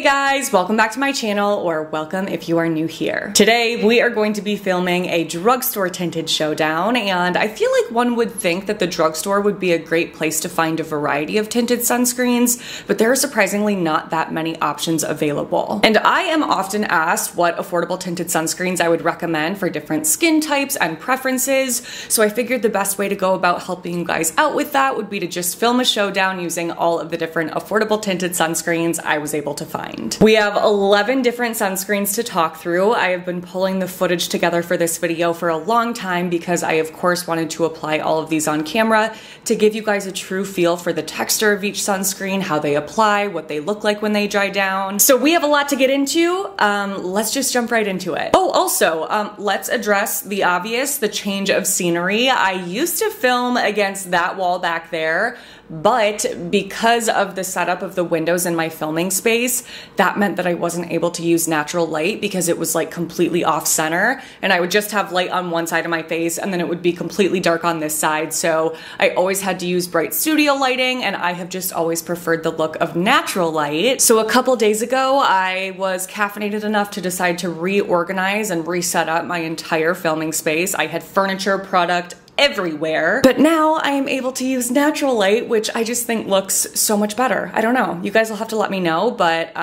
Hey guys, welcome back to my channel, or welcome if you are new here. Today we are going to be filming a drugstore tinted showdown, and I feel like one would think that the drugstore would be a great place to find a variety of tinted sunscreens, but there are surprisingly not that many options available. And I am often asked what affordable tinted sunscreens I would recommend for different skin types and preferences, so I figured the best way to go about helping you guys out with that would be to just film a showdown using all of the different affordable tinted sunscreens I was able to find. We have 11 different sunscreens to talk through. I have been pulling the footage together for this video for a long time because I of course wanted to apply all of these on camera to give you guys a true feel for the texture of each sunscreen, how they apply, what they look like when they dry down. So we have a lot to get into. Let's just jump right into it. Oh, also, let's address the obvious, the change of scenery. I used to film against that wall back there, but because of the setup of the windows in my filming space, that meant that I wasn't able to use natural light because it was like completely off center, and I would just have light on one side of my face and then it would be completely dark on this side. So I always had to use bright studio lighting, and I have just always preferred the look of natural light. So a couple days ago, I was caffeinated enough to decide to reorganize and reset up my entire filming space. I had furniture, product, everywhere. But now I am able to use natural light, which I just think looks so much better. I don't know. You guys will have to let me know, but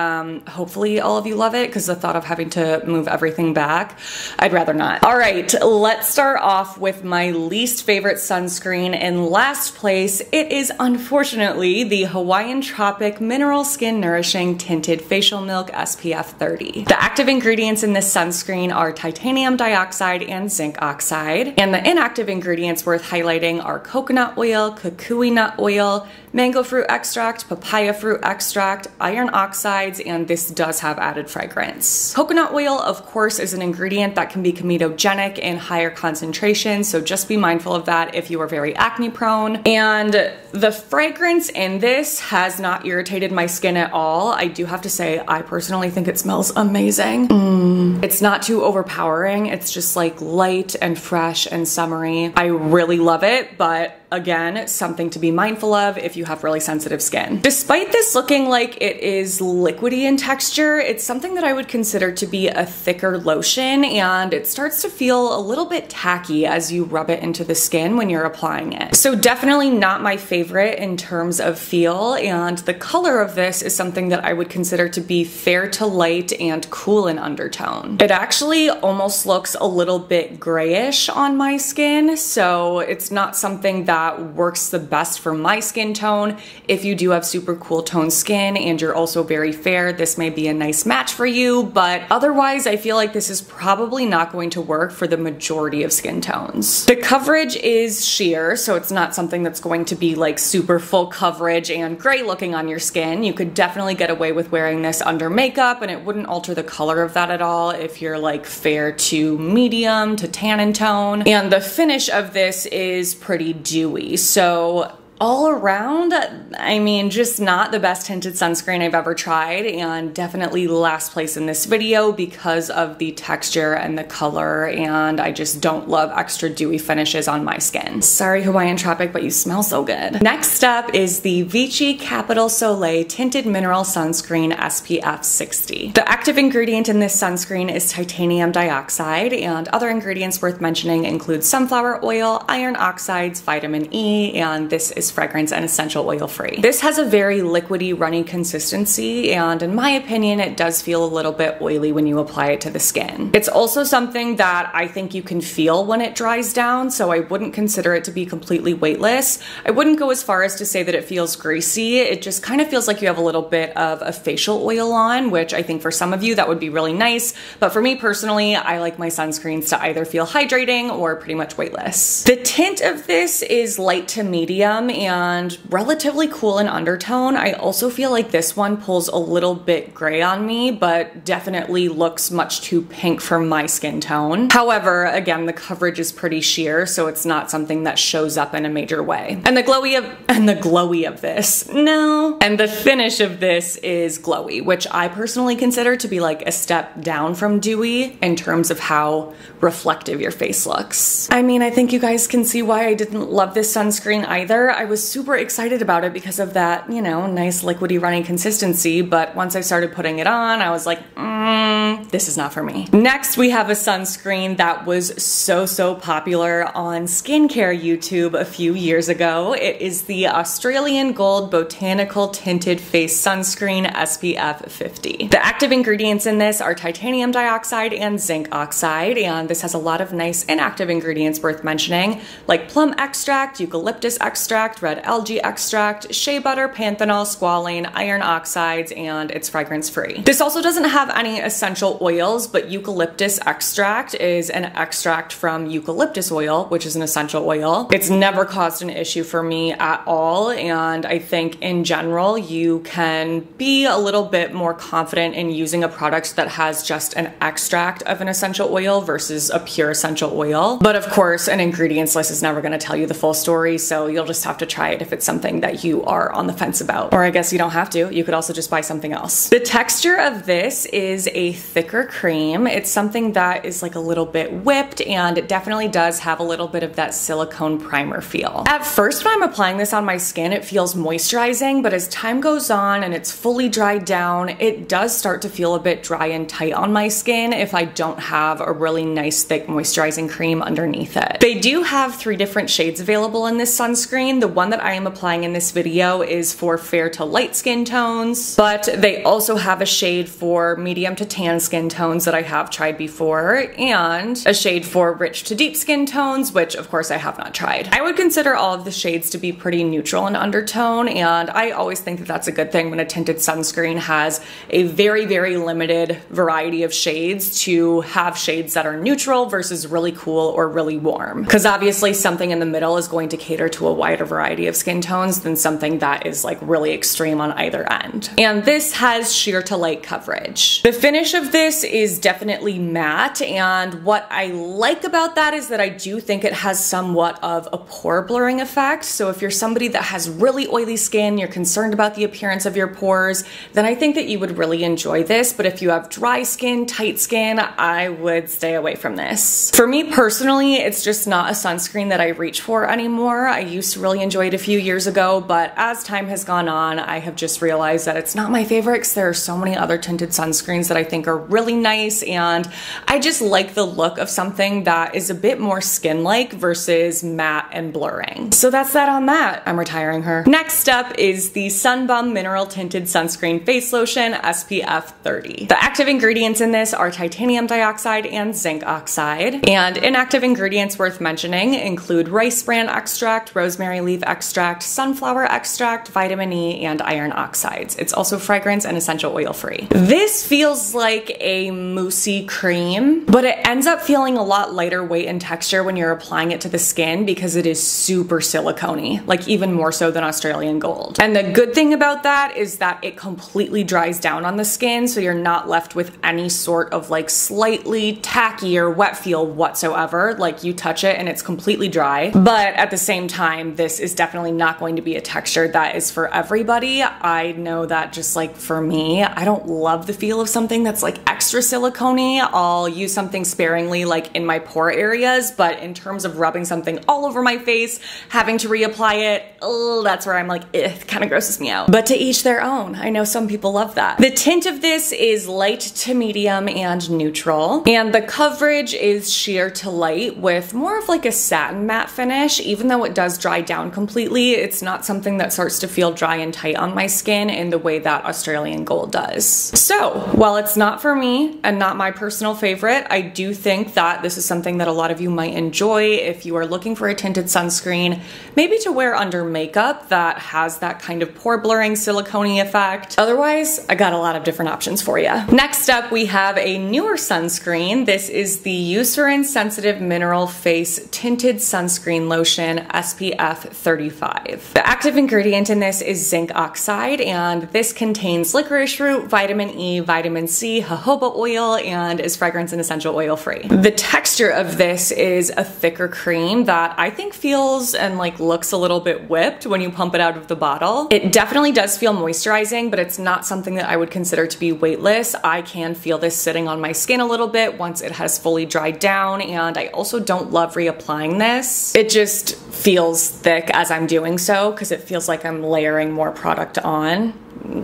hopefully all of you love it, because the thought of having to move everything back, I'd rather not. All right, let's start off with my least favorite sunscreen. In last place, it is unfortunately the Hawaiian Tropic Mineral Skin Nourishing Tinted Facial Milk SPF 30. The active ingredients in this sunscreen are titanium dioxide and zinc oxide, and the inactive ingredients worth highlighting are coconut oil, kukui nut oil, mango fruit extract, papaya fruit extract, iron oxides, and this does have added fragrance. Coconut oil, of course, is an ingredient that can be comedogenic in higher concentrations, so just be mindful of that if you are very acne prone. And the fragrance in this has not irritated my skin at all. I do have to say, I personally think it smells amazing. It's not too overpowering. It's just like light and fresh and summery. I really love it, but again, something to be mindful of if you have really sensitive skin. Despite this looking like it is liquidy in texture, it's something that I would consider to be a thicker lotion, and it starts to feel a little bit tacky as you rub it into the skin when you're applying it. So definitely not my favorite in terms of feel, and the color of this is something that I would consider to be fair to light and cool in undertone. It actually almost looks a little bit grayish on my skin, so it's not something that works the best for my skin tone. If you do have super cool toned skin and you're also very fair, this may be a nice match for you, but otherwise I feel like this is probably not going to work for the majority of skin tones. The coverage is sheer, so it's not something that's going to be like super full coverage and gray looking on your skin. You could definitely get away with wearing this under makeup and it wouldn't alter the color of that at all if you're like fair to medium to tan in tone. And the finish of this is pretty dewy. So all around, I mean, just not the best tinted sunscreen I've ever tried, and definitely last place in this video because of the texture and the color, and I just don't love extra dewy finishes on my skin. Sorry, Hawaiian Tropic, but you smell so good. Next up is the Vichy Capital Soleil Tinted Mineral Sunscreen SPF 60. The active ingredient in this sunscreen is titanium dioxide, and other ingredients worth mentioning include sunflower oil, iron oxides, vitamin E, and this is fragrance and essential oil free. This has a very liquidy, runny consistency, and in my opinion, it does feel a little bit oily when you apply it to the skin. It's also something that I think you can feel when it dries down, so I wouldn't consider it to be completely weightless. I wouldn't go as far as to say that it feels greasy. It just kind of feels like you have a little bit of a facial oil on, which I think for some of you that would be really nice, but for me personally, I like my sunscreens to either feel hydrating or pretty much weightless. The tint of this is light to medium and relatively cool in undertone. I also feel like this one pulls a little bit gray on me, but definitely looks much too pink for my skin tone. However, again, the coverage is pretty sheer, so it's not something that shows up in a major way. And the finish of this is glowy, which I personally consider to be like a step down from dewy in terms of how reflective your face looks. I mean, I think you guys can see why I didn't love this sunscreen either. I was super excited about it because of that, you know, nice liquidy runny consistency, but once I started putting it on, I was like, this is not for me. Next, we have a sunscreen that was so popular on skincare YouTube a few years ago. It is the Australian Gold Botanical Tinted Face Sunscreen SPF 50. The active ingredients in this are titanium dioxide and zinc oxide, and this has a lot of nice inactive ingredients worth mentioning, like plum extract, eucalyptus extract, red algae extract, shea butter, panthenol, squalane, iron oxides, and it's fragrance free. This also doesn't have any essential oils, but eucalyptus extract is an extract from eucalyptus oil, which is an essential oil. It's never caused an issue for me at all, and I think in general you can be a little bit more confident in using a product that has just an extract of an essential oil versus a pure essential oil. But of course, an ingredients list is never going to tell you the full story, so you'll just have to try it if it's something that you are on the fence about. Or I guess you don't have to, you could also just buy something else. The texture of this is a thicker cream. It's something that is like a little bit whipped, and it definitely does have a little bit of that silicone primer feel. At first when I'm applying this on my skin, it feels moisturizing, but as time goes on and it's fully dried down, it does start to feel a bit dry and tight on my skin if I don't have a really nice thick moisturizing cream underneath it. They do have three different shades available in this sunscreen. The one that I am applying in this video is for fair to light skin tones, but they also have a shade for medium to tan skin tones that I have tried before, and a shade for rich to deep skin tones, which of course I have not tried. I would consider all of the shades to be pretty neutral in undertone, and I always think that that's a good thing when a tinted sunscreen has a very limited variety of shades, to have shades that are neutral versus really cool or really warm. Because obviously something in the middle is going to cater to a wider variety of skin tones than something that is like really extreme on either end. And this has sheer to light coverage. The finish of this is definitely matte, and what I like about that is that I do think it has somewhat of a pore blurring effect. So if you're somebody that has really oily skin, you're concerned about the appearance of your pores, then I think that you would really enjoy this. But if you have dry skin, tight skin, I would stay away from this. For me personally, it's just not a sunscreen that I reach for anymore. I used to really enjoy it a few years ago, but as time has gone on, I have just realized that it's not my favorite because there are so many other tinted sunscreens that I think are really nice, and I just like the look of something that is a bit more skin-like versus matte and blurring. So that's that on that. I'm retiring her. Next up is the Sun Bum Mineral Tinted Sunscreen Face Lotion SPF 30. The active ingredients in this are titanium dioxide and zinc oxide, and inactive ingredients worth mentioning include rice bran extract, rosemary leaf extract, sunflower extract, vitamin E, and iron oxides. It's also fragrance and essential oil free. This feels like a moussey cream, but it ends up feeling a lot lighter weight and texture when you're applying it to the skin because it is super silicone-y, like even more so than Australian Gold. And the good thing about that is that it completely dries down on the skin, so you're not left with any sort of like slightly tacky or wet feel whatsoever. Like you touch it and it's completely dry. But at the same time, this is definitely not going to be a texture that is for everybody. I know that just like for me, I don't love the feel of something that's like extra silicone-y. I'll use something sparingly like in my pore areas, but in terms of rubbing something all over my face, having to reapply it, that's where I'm like, it kind of grosses me out. But to each their own. I know some people love that. The tint of this is light to medium and neutral, and the coverage is sheer to light with more of like a satin matte finish. Even though it does dry down completely, it's not something that starts to feel dry and tight on my skin in the way that Australian Gold does. So while it's not for me and not my personal favorite, I do think that this is something that a lot of you might enjoy if you are looking for a tinted sunscreen, maybe to wear under makeup that has that kind of pore blurring silicone-y effect. Otherwise, I got a lot of different options for you. Next up, we have a newer sunscreen. This is the Eucerin Sensitive Mineral Face Tinted Sunscreen Lotion SPF 35. The active ingredient in this is zinc oxide, and this contains licorice root, vitamin E, vitamin C, jojoba oil, and is fragrance and essential oil free. The texture of this is a thicker cream that I think feels and like looks a little bit whipped when you pump it out of the bottle. It definitely does feel moisturizing, but it's not something that I would consider to be weightless. I can feel this sitting on my skin a little bit once it has fully dried down, and I also don't love reapplying this. It just feels thick as I'm doing so, because it feels like I'm layering more product on,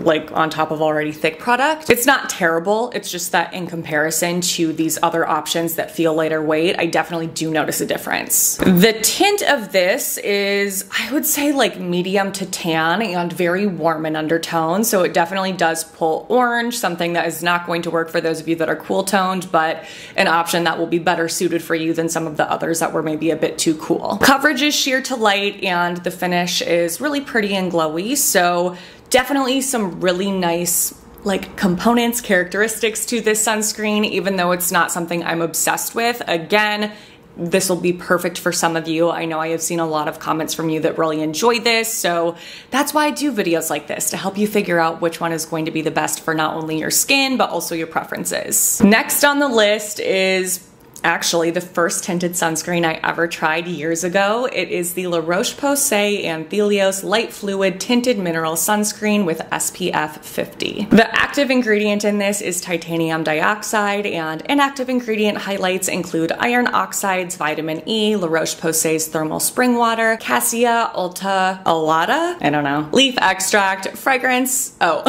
like on top of already thick product. It's not terrible, it's just that in comparison to these other options that feel lighter weight, I definitely do notice a difference. The tint of this is, I would say, like medium to tan and very warm in undertone, so it definitely does pull orange, something that is not going to work for those of you that are cool toned, but an option that will be better suited for you than some of the others that were maybe a bit too cool. Coverage is sheer to light and the finish is really pretty and glowy, so definitely some really nice like components, characteristics to this sunscreen, even though it's not something I'm obsessed with. Again, this will be perfect for some of you. I know I have seen a lot of comments from you that really enjoy this, so that's why I do videos like this, to help you figure out which one is going to be the best for not only your skin, but also your preferences. Next on the list is actually the first tinted sunscreen I ever tried years ago. It is the La Roche-Posay Anthelios Light Fluid Tinted Mineral Sunscreen with SPF 50. The active ingredient in this is titanium dioxide, and inactive ingredient highlights include iron oxides, vitamin E, La Roche-Posay's thermal spring water, cassia, alta, alata, I don't know, leaf extract, fragrance, oh,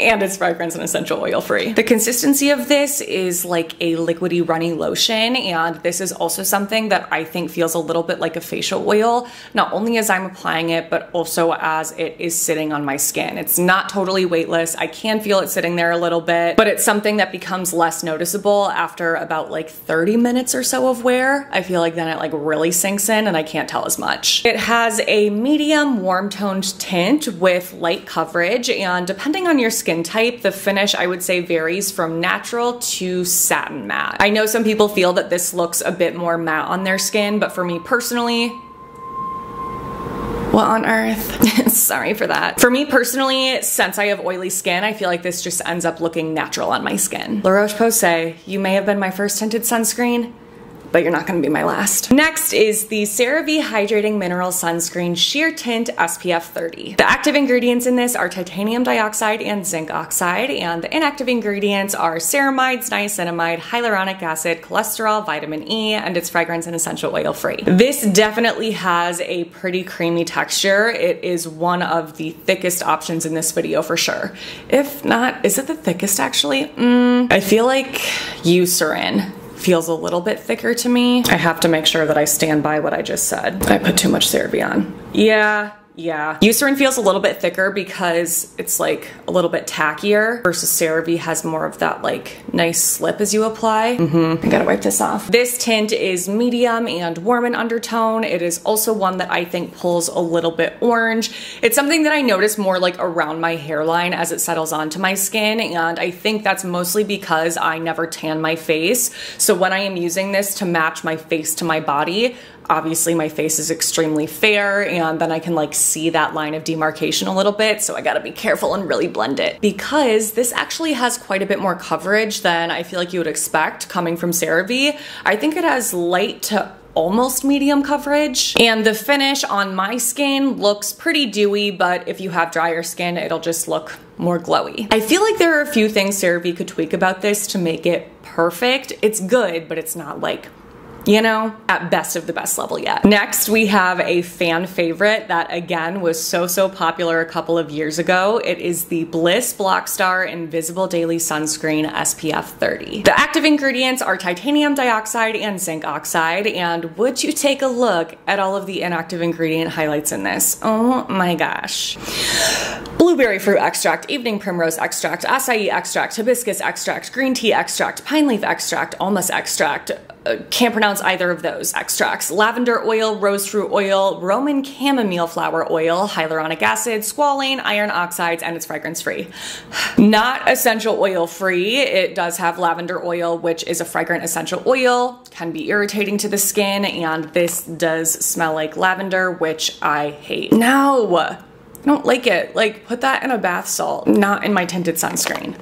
and it's fragrance and essential oil free. The consistency of this is like a liquidy runny lotion, and this is also something that I think feels a little bit like a facial oil, not only as I'm applying it, but also as it is sitting on my skin. It's not totally weightless. I can feel it sitting there a little bit, but it's something that becomes less noticeable after about like 30 minutes or so of wear. I feel like then it like really sinks in and I can't tell as much. It has a medium warm toned tint with light coverage, and depending on your skin type, the finish I would say varies from natural to satin matte. I know some people feel that this looks a bit more matte on their skin, but for me personally, what on earth? Sorry for that. For me personally, since I have oily skin, I feel like this just ends up looking natural on my skin. La Roche-Posay, you may have been my first tinted sunscreen, but you're not gonna be my last. Next is the CeraVe Hydrating Mineral Sunscreen Sheer Tint SPF 30. The active ingredients in this are titanium dioxide and zinc oxide, and the inactive ingredients are ceramides, niacinamide, hyaluronic acid, cholesterol, vitamin E, and it's fragrance and essential oil free. This definitely has a pretty creamy texture. It is one of the thickest options in this video for sure. If not, is it the thickest actually? I feel like Eucerin feels a little bit thicker to me. I have to make sure that I stand by what I just said. I put too much CeraVe on. Yeah. Eucerin feels a little bit thicker because it's like a little bit tackier, versus CeraVe has more of that like nice slip as you apply. I gotta wipe this off. This tint is medium and warm in undertone. It is also one that I think pulls a little bit orange. It's something that I notice more like around my hairline as it settles onto my skin, and I think that's mostly because I never tan my face. So when I am using this to match my face to my body, obviously my face is extremely fair, and then I can like see that line of demarcation a little bit, so I gotta be careful and really blend it. Because this actually has quite a bit more coverage than I feel like you would expect coming from CeraVe, I think it has light to almost medium coverage, and the finish on my skin looks pretty dewy, but if you have drier skin, it'll just look more glowy. I feel like there are a few things CeraVe could tweak about this to make it perfect. It's good, but it's not like, you know, at best of the best level yet. Next, we have a fan favorite that again was so popular a couple of years ago. It is the Bliss Block Star Invisible Daily Sunscreen SPF 30. The active ingredients are titanium dioxide and zinc oxide, and would you take a look at all of the inactive ingredient highlights in this? Oh my gosh. Blueberry fruit extract, evening primrose extract, acai extract, hibiscus extract, green tea extract, pine leaf extract, almond extract, can't pronounce either of those extracts, lavender oil, rose fruit oil, Roman chamomile flower oil, hyaluronic acid, squalane, iron oxides, and it's fragrance free. Not essential oil free. It does have lavender oil, which is a fragrant essential oil, can be irritating to the skin, and this does smell like lavender, which I hate. No! I don't like it. Like, put that in a bath salt, not in my tinted sunscreen.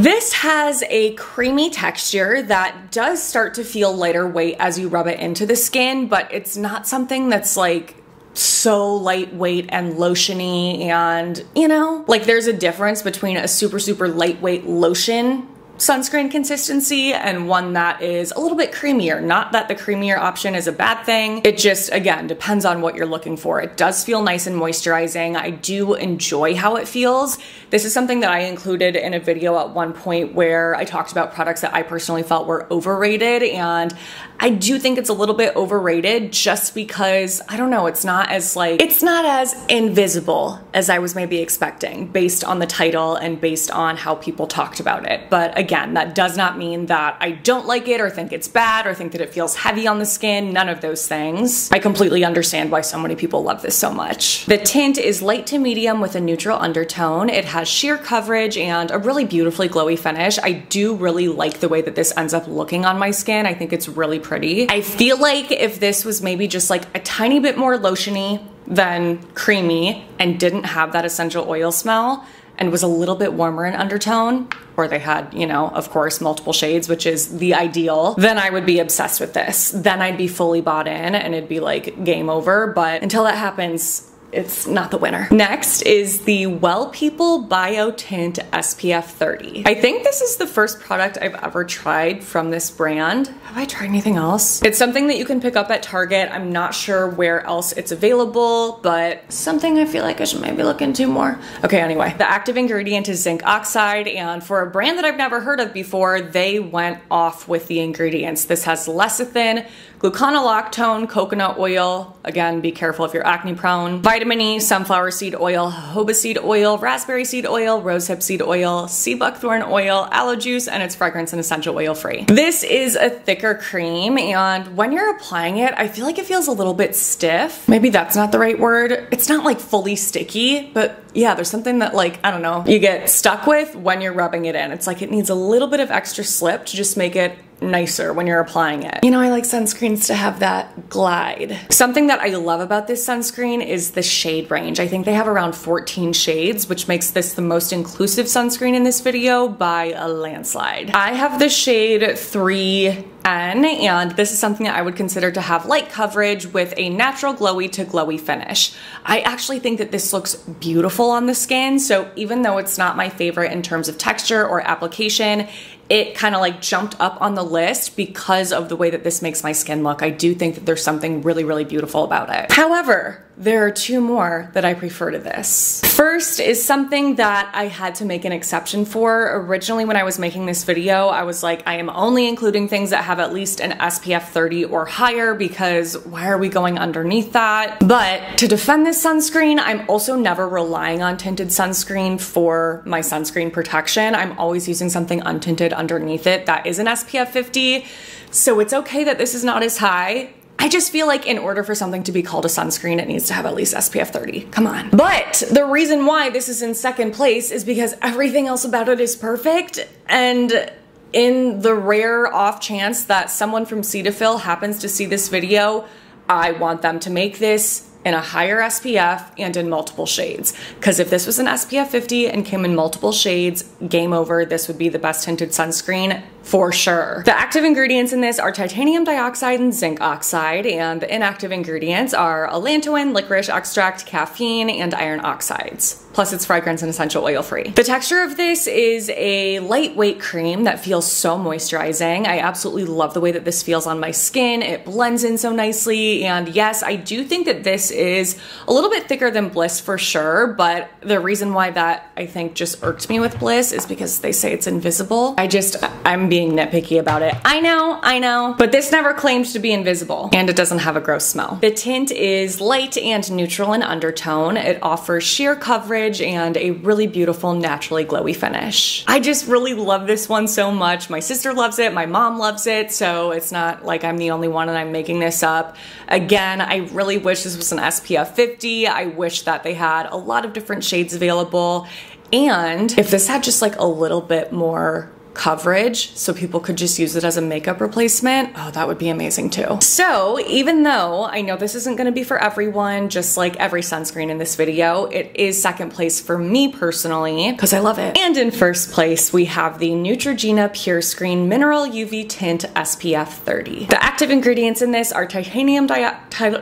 This has a creamy texture that does start to feel lighter weight as you rub it into the skin, but it's not something that's like so lightweight and lotiony, and you know, like there's a difference between a super lightweight lotion sunscreen consistency and one that is a little bit creamier. Not that the creamier option is a bad thing. It just, again, depends on what you're looking for. It does feel nice and moisturizing. I do enjoy how it feels. This is something that I included in a video at one point where I talked about products that I personally felt were overrated, and I do think it's a little bit overrated just because, I don't know, it's not as it's not as invisible as I was maybe expecting based on the title and based on how people talked about it. But again, that does not mean that I don't like it or think it's bad or think that it feels heavy on the skin, none of those things. I completely understand why so many people love this so much. The tint is light to medium with a neutral undertone. It has sheer coverage and a really beautifully glowy finish. I do really like the way that this ends up looking on my skin. I think it's really pretty. I feel like if this was maybe just like a tiny bit more lotiony than creamy and didn't have that essential oil smell and was a little bit warmer in undertone, or they had, you know, of course, multiple shades, which is the ideal, then I would be obsessed with this. Then I'd be fully bought in and it'd be like game over. But until that happens, it's not the winner. Next is the Well People Bio Tint SPF 30. I think this is the first product I've ever tried from this brand. Have I tried anything else? It's something that you can pick up at Target. I'm not sure where else it's available, but something I feel like I should maybe look into more. Okay, anyway. The active ingredient is zinc oxide, and for a brand that I've never heard of before, they went off with the ingredients. This has lecithin, gluconolactone, coconut oil, again, be careful if you're acne prone, vitamin E, sunflower seed oil, jojoba seed oil, raspberry seed oil, rosehip seed oil, sea buckthorn oil, aloe juice, and it's fragrance and essential oil free. This is a thicker cream, and when you're applying it, I feel like it feels a little bit stiff. Maybe that's not the right word. It's not like fully sticky, but yeah, there's something that, like, I don't know, you get stuck with when you're rubbing it in. It's like it needs a little bit of extra slip to just make it nicer when you're applying it. You know, I like sunscreens to have that glide. Something that I love about this sunscreen is the shade range. I think they have around 14 shades, which makes this the most inclusive sunscreen in this video by a landslide. I have the shade 3N, and this is something that I would consider to have light coverage with a natural glowy to glowy finish. I actually think that this looks beautiful on the skin, so even though it's not my favorite in terms of texture or application, it kind of like jumped up on the list because of the way that this makes my skin look. I do think that there's something really, really beautiful about it. However, there are two more that I prefer to this. First is something that I had to make an exception for. Originally, when I was making this video, I was like, I am only including things that have at least an SPF 30 or higher, because why are we going underneath that? But to defend this sunscreen, I'm also never relying on tinted sunscreen for my sunscreen protection. I'm always using something untinted underneath it that is an SPF 50. So it's okay that this is not as high. I just feel like in order for something to be called a sunscreen, it needs to have at least SPF 30. Come on. But the reason why this is in second place is because everything else about it is perfect, and in the rare off chance that someone from Cetaphil happens to see this video, I want them to make this in a higher SPF and in multiple shades. Because if this was an SPF 50 and came in multiple shades, game over. This would be the best tinted sunscreen for sure. The active ingredients in this are titanium dioxide and zinc oxide, and the inactive ingredients are allantoin, licorice extract, caffeine, and iron oxides. Plus it's fragrance and essential oil free. The texture of this is a lightweight cream that feels so moisturizing. I absolutely love the way that this feels on my skin. It blends in so nicely, and yes, I do think that this is a little bit thicker than Bliss for sure, but the reason why that I think just irked me with Bliss is because they say it's invisible. I'm being nitpicky about it. I know, but this never claims to be invisible, and it doesn't have a gross smell. The tint is light and neutral in undertone. It offers sheer coverage and a really beautiful, naturally glowy finish. I just really love this one so much. My sister loves it, my mom loves it, so it's not like I'm the only one and I'm making this up. Again, I really wish this was an SPF 50. I wish that they had a lot of different shades available, and if this had just like a little bit more coverage so people could just use it as a makeup replacement, oh, that would be amazing too. So even though I know this isn't gonna be for everyone, just like every sunscreen in this video, it is second place for me personally, because I love it. And in first place, we have the Neutrogena Pure Screen Mineral UV Tint SPF 30. The active ingredients in this are titanium dioxide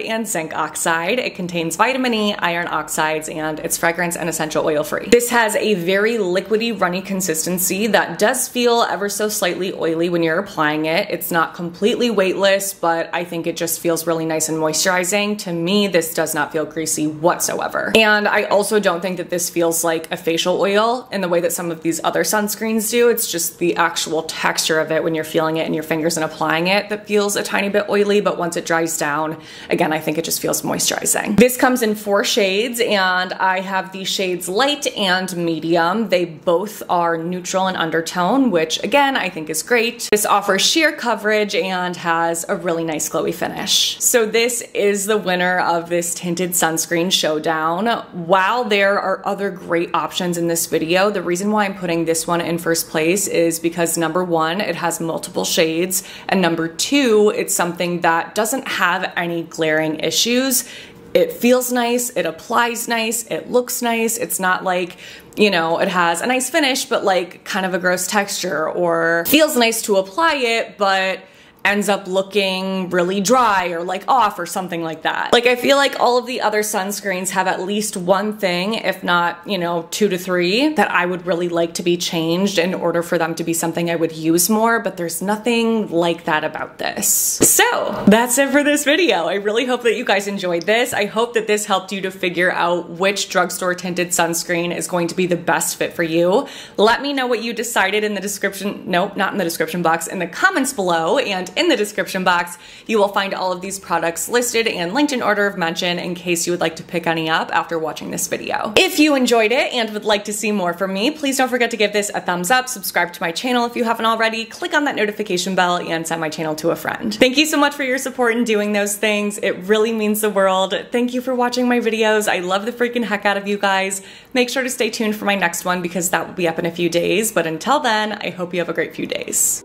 and zinc oxide. It contains vitamin E, iron oxides, and it's fragrance and essential oil free. This has a very liquid liquidy, runny consistency that does feel ever so slightly oily when you're applying it. It's not completely weightless, but I think it just feels really nice and moisturizing. To me, this does not feel greasy whatsoever. And I also don't think that this feels like a facial oil in the way that some of these other sunscreens do. It's just the actual texture of it when you're feeling it in your fingers and applying it that feels a tiny bit oily, but once it dries down, again, I think it just feels moisturizing. This comes in 4 shades, and I have the shades light and medium. They both are neutral and undertone, which again, I think is great. This offers sheer coverage and has a really nice glowy finish. So this is the winner of this tinted sunscreen showdown. While there are other great options in this video, the reason why I'm putting this one in first place is because number 1, it has multiple shades, and number 2, it's something that doesn't have any glaring issues. It feels nice, it applies nice, it looks nice. It's not like, you know, it has a nice finish, but like kind of a gross texture, or feels nice to apply it, but ends up looking really dry or like off or something like that. Like, I feel like all of the other sunscreens have at least one thing, if not, you know, 2 to 3 that I would really like to be changed in order for them to be something I would use more, but there's nothing like that about this. So that's it for this video. I really hope that you guys enjoyed this. I hope that this helped you to figure out which drugstore tinted sunscreen is going to be the best fit for you. Let me know what you decided in the description, nope, not in the description box, in the comments below. And in the description box, you will find all of these products listed and linked in order of mention in case you would like to pick any up after watching this video. If you enjoyed it and would like to see more from me, please don't forget to give this a thumbs up, subscribe to my channel if you haven't already, click on that notification bell, and send my channel to a friend. Thank you so much for your support in doing those things. It really means the world. Thank you for watching my videos. I love the freaking heck out of you guys. Make sure to stay tuned for my next one because that will be up in a few days. But until then, I hope you have a great few days.